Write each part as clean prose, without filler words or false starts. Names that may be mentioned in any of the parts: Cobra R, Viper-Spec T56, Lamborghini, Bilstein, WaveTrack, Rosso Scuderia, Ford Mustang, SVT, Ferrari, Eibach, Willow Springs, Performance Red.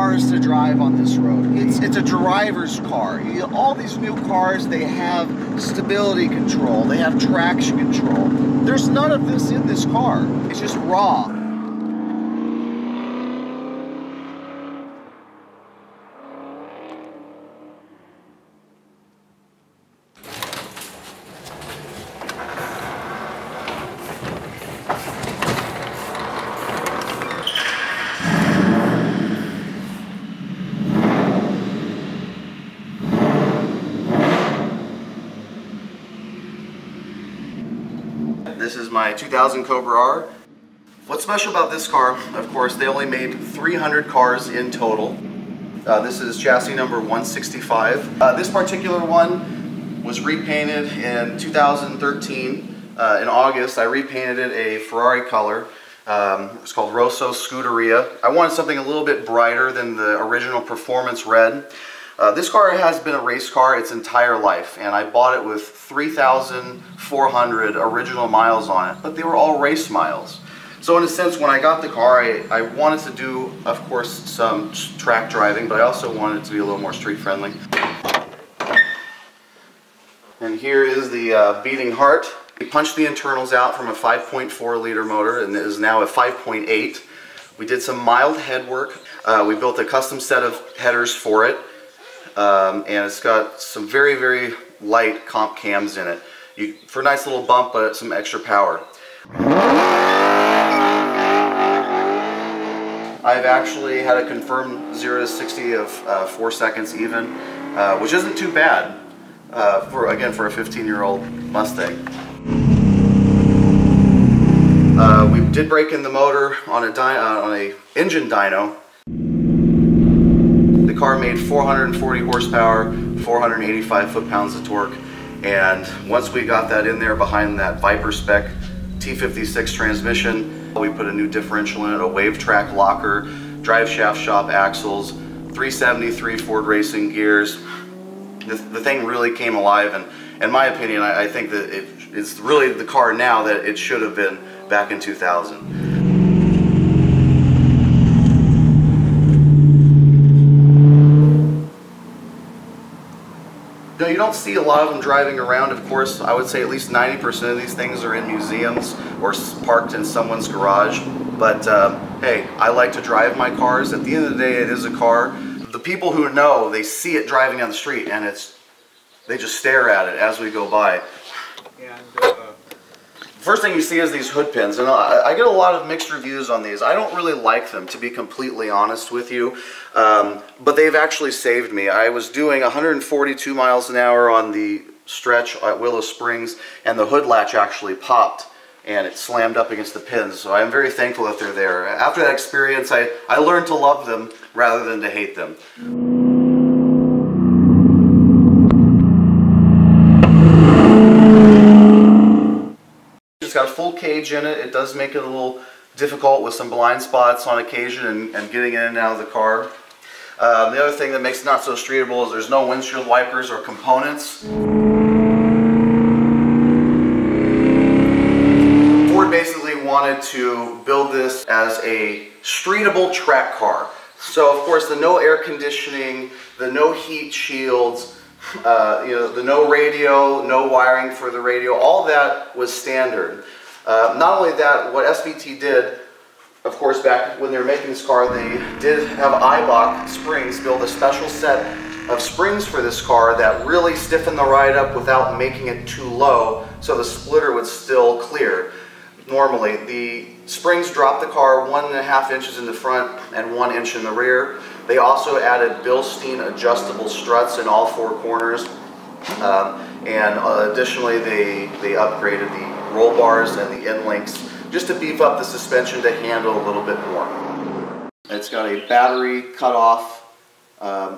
cars to drive on this road. It's a driver's car. All these new cars, they have stability control, they have traction control. There's none of this in this car. It's just raw. This is my 2000 Cobra R. What's special about this car, of course, they only made 300 cars in total. This is chassis number 165. This particular one was repainted in 2013. In August, I repainted it a Ferrari color. It was called Rosso Scuderia. I wanted something a little bit brighter than the original Performance Red. This car has been a race car its entire life, and I bought it with 3,400 original miles on it, but they were all race miles. So in a sense, when I got the car, I wanted to do, of course, some track driving, but I also wanted it to be a little more street friendly. And here is the beating heart. We punched the internals out from a 5.4 liter motor, and it is now a 5.8. We did some mild head work. We built a custom set of headers for it. And it's got some very, very light comp cams in it for a nice little bump, but some extra power. I've actually had a confirmed 0 to 60 of 4 seconds even, which isn't too bad, for a 15-year-old Mustang. We did break in the motor on a engine dyno. The car made 440 horsepower, 485 foot-pounds of torque, and once we got that in there behind that Viper-Spec T56 transmission, we put a new differential in it, a WaveTrack locker, drive shaft shop axles, 373 Ford Racing gears. The thing really came alive, and in my opinion, I think that it's really the car now that it should have been back in 2000. No, you don't see a lot of them driving around, of course. I would say at least 90% of these things are in museums or parked in someone's garage. But hey, I like to drive my cars. At the end of the day, it is a car. The people who know, they see it driving down the street, and they just stare at it as we go by. And first thing you see is these hood pins, and I get a lot of mixed reviews on these. I don't really like them, to be completely honest with you. But they've actually saved me. I was doing 142 miles an hour on the stretch at Willow Springs, and the hood latch actually popped and it slammed up against the pins, so I'm very thankful that they're there. After that experience, I learned to love them rather than to hate them. It's got a full cage in it. It does make it a little difficult with some blind spots on occasion and getting in and out of the car. The other thing that makes it not so streetable is there's no windshield wipers or components. Ford basically wanted to build this as a streetable track car. So of course the no air conditioning, the no heat shields, the no radio, no wiring for the radio, all that was standard. Not only that, what SVT did, of course, back when they were making this car, they did have Eibach springs build a special set of springs for this car that really stiffened the ride up without making it too low, so the splitter would still clear. Normally, the springs dropped the car 1.5 inches in the front and 1 inch in the rear. They also added Bilstein adjustable struts in all four corners. And additionally, they upgraded the roll bars and the end links just to beef up the suspension to handle a little bit more. It's got a battery cutoff.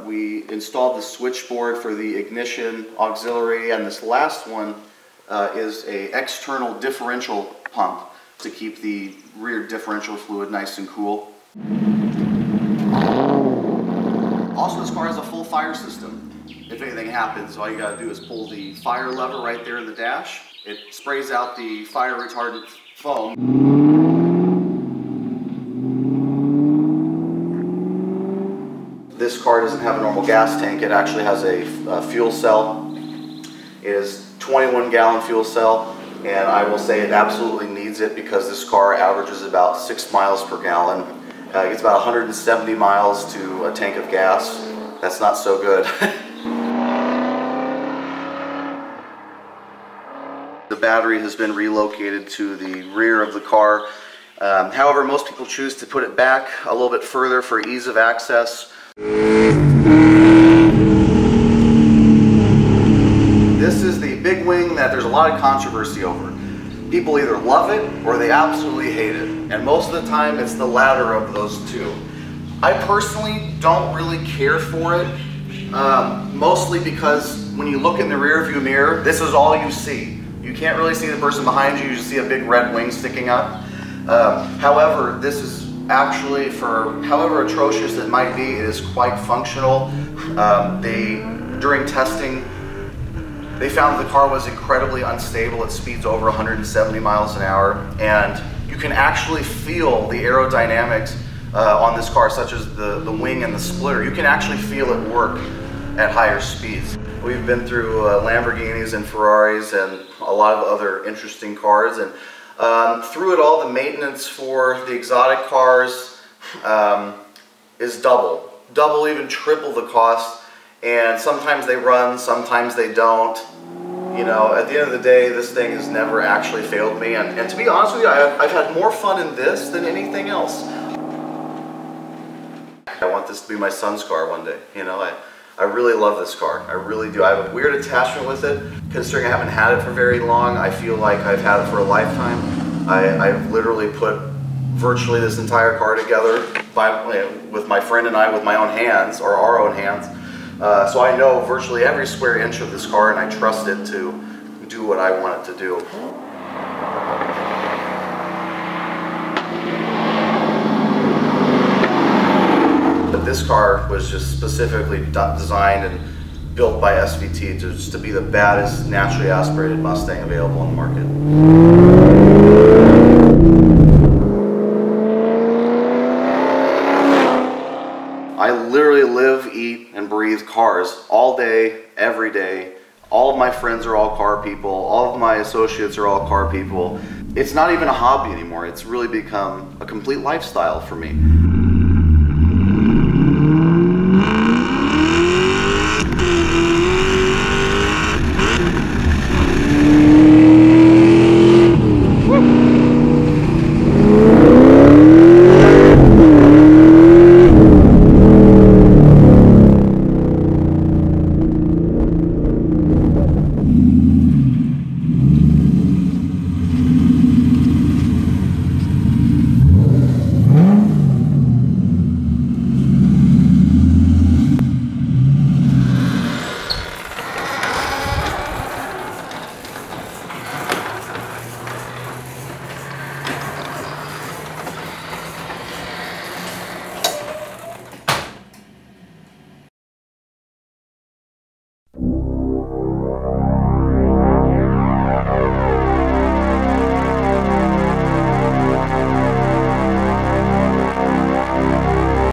We installed the switchboard for the ignition auxiliary, and this last one is an external differential pump to keep the rear differential fluid nice and cool. Also, this car has a full fire system. If anything happens, all you gotta do is pull the fire lever right there in the dash. It sprays out the fire retardant foam. This car doesn't have a normal gas tank. It actually has a fuel cell. It is 21-gallon fuel cell, and I will say it absolutely needs it because this car averages about 6 miles per gallon. It gets about 170 miles to a tank of gas. That's not so good. The battery has been relocated to the rear of the car. However, most people choose to put it back a little bit further for ease of access. This is the big wing that there's a lot of controversy over. People either love it or they absolutely hate it. And most of the time it's the latter of those two. I personally don't really care for it, mostly because when you look in the rear view mirror, this is all you see. You can't really see the person behind you, you just see a big red wing sticking up. However, this is actually, for however atrocious it might be, it is quite functional. During testing, they found the car was incredibly unstable. It speeds over 170 miles an hour, and you can actually feel the aerodynamics on this car, such as the wing and the splitter. You can actually feel it work at higher speeds. We've been through Lamborghinis and Ferraris and a lot of other interesting cars, and through it all, the maintenance for the exotic cars is double, even triple the cost, and sometimes they run, sometimes they don't. You know, at the end of the day, this thing has never actually failed me, and to be honest with you, I've had more fun in this than anything else. I want this to be my son's car one day, you know. I really love this car, I really do. I have a weird attachment with it. Considering I haven't had it for very long, I feel like I've had it for a lifetime. I've literally put virtually this entire car together with my friend and I with my own hands, or our own hands. So I know virtually every square inch of this car, and I trust it to do what I want it to do. This car was just specifically designed and built by SVT to be the baddest naturally aspirated Mustang available on the market. I literally live, eat, and breathe cars all day, every day. All of my friends are all car people. All of my associates are all car people. It's not even a hobby anymore. It's really become a complete lifestyle for me.